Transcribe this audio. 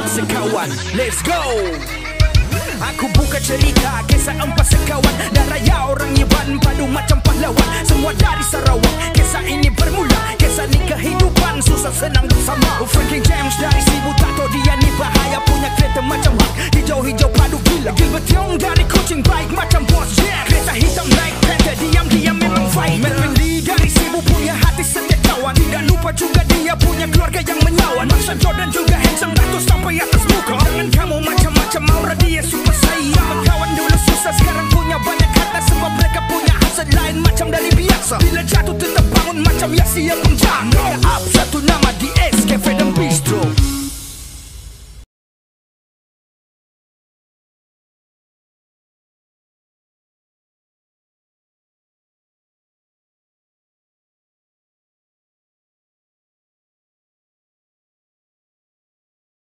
empat sekawan. Let's go. Aku buka cerita kisah empat sekawan, dan raya orang Nyiban padu macam pahlawan. Semua dari Sarawak, kisah ini bermula. Kisah ni kehidupan susah senang bersama. Frankin James dari Sibu, tak tahu dia ni bahaya. Punya kereta macam hak, hijau-hijau padu gila. Gilbert Young dari Kuching baik macam bos Jack. Kereta hitam naik kereta, diam-diam memang fight. Melvin Lee dari Sibu punya hati setia kawan. Tidak lupa juga dia punya keluarga yang menyawan. Masa Jordan